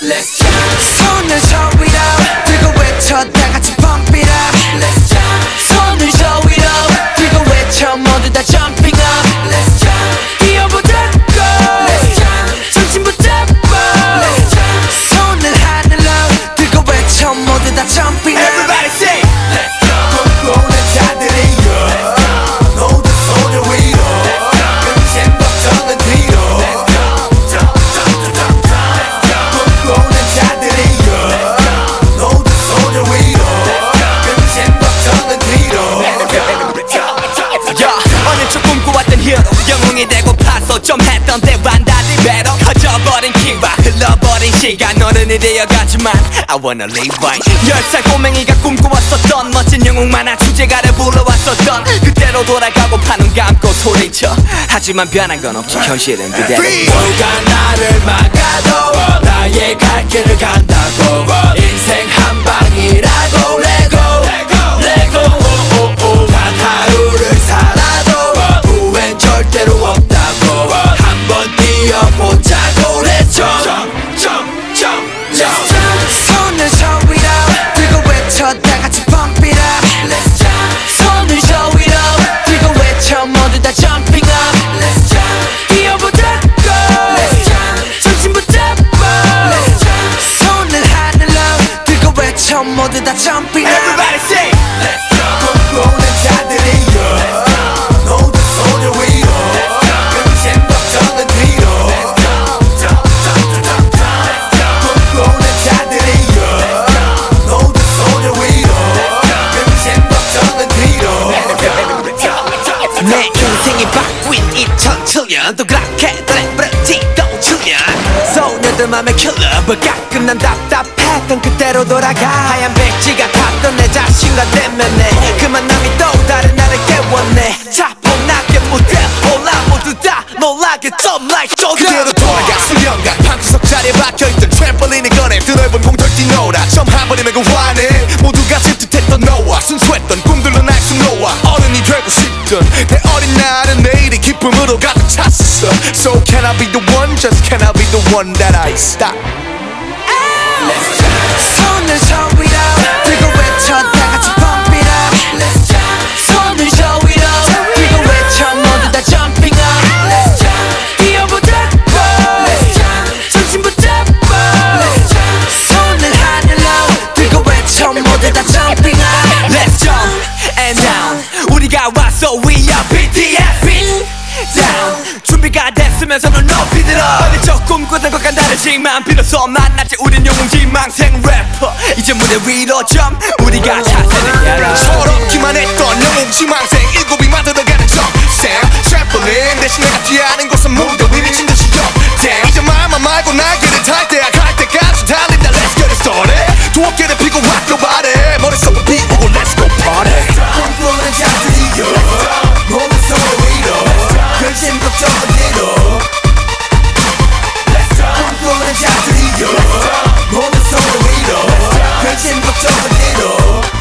Let's jump. 손을 저 위로 들고 외쳐 다 같이 pump it up. Let's jump. 손을 저 위로 들고 외쳐 모두 다 jumping up. Let's jump. 뛰어보자고. Let's jump. 정신 붙잡고. Let's jump. 손을 하늘로 들고 외쳐 모두 다 jumping up. Everybody say Let's jump. 꿈꾸는 자들이여 모두 손을 위로 끝엔 걱정은 뒤로. 영웅이 되고 파서 좀 했던 때와 다시 배로 커져버린 키와 흘러버린 시간 어른이 되어가지만 I wanna live right. 10살 꼬맹이가 꿈꾸었었던 멋진 영웅 만화 주제가를 불러왔었던 그때로 돌아가고 파는 감고 소리쳐. 하지만 변한 건 없지 현실은 그대로. 누가 나를 막아도 나의 갈 길을 간다고 인생 한 방이라고 let go let go 오오오 단 하루를 살아도 후회는 절대로 없다고 한번 뛰어보자고 Let's jump jump jump jump. 손을 저 위로 들고 외쳐 다 같이 pump it up. Let's jump. 손을 저 위로 들고 외쳐 모두 다 jumping up. Let's jump. 뛰어보자고. Let's jump. 정신 붙잡고. Let's jump. 손을 하늘로 들고 외쳐 모두 다 jumping up. Everybody say Let's jump. 꿈꾸는 자들이여 또 그렇게 드레브레지도 주면 소녀들 맘에 킬러버 가끔 난 답답했던 그때로 돌아가 하얀 백지가 탔던 내 자신과 대면해 그 만남이 또 다른 나를 깨웠네 자폭나게 무대 올라 모두 다 놀라게 좀 like 그대로 돌아가 수영가 방구석 자리에 박혀있던 트램펄린을 꺼내 그 넓은 공절 뛰노라 점 한 번이면 그 화내 모두가 질투했던 너와 순수했던 꿈들로 날 숨놓아 어른이 되고 싶던 내 어린 날은 내일이 기쁨으로 가득 찼어 So can I be the one? Just can I be the one that I stop? Let's jump. 손을 저 위로 들고 외쳐 다 같이 pump it up. Let's jump. 손을 저 위로 들고 외쳐 모두 다 jumping up. Let's jump. 뛰어보자고. Let's jump. 정신 붙잡고. Let's jump. 손을 하늘로 들고 외쳐 모두 다 jumping up. Let's jump and down. 우리가 왔어 we are BTS. Down. 준비가 됐으면 손을 높이 들어 어릴 적 꿈꾸던 것과 다르지만 비로소 만났지 우린 영웅지망생 래퍼 이제 무대 위로 jump 우리가 차세는 야라 서럽기만 했던 영웅지망생 일곱이 만들어가는 점쌤 트램폴린 대신 내가 뛰어하는 곳은 무대 위 미친 듯이 점댐 이제 말만 말고 날개를 탈 때야 갈 때까지 달린다 Let's get it started 두 어깨를 피고 rock your body 머릿속을 비우고 Let's go party 꿈꾸는 자들이여 모두 서로 위로 근심 걱정 어디로 꿈꾸는 자들이여 모두 손을 위로 근심 걱정 어디로